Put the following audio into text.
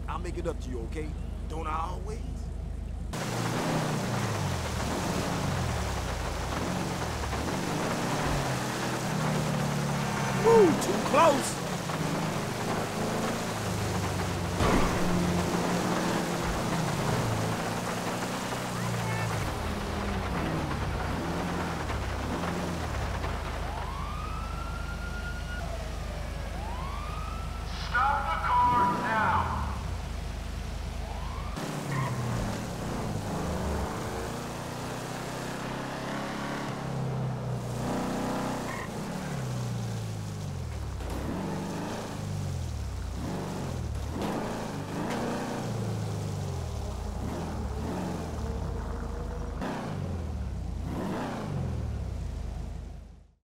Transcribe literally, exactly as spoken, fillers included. Look, I'll make it up to you, okay? Don't I always? Ooh, too close!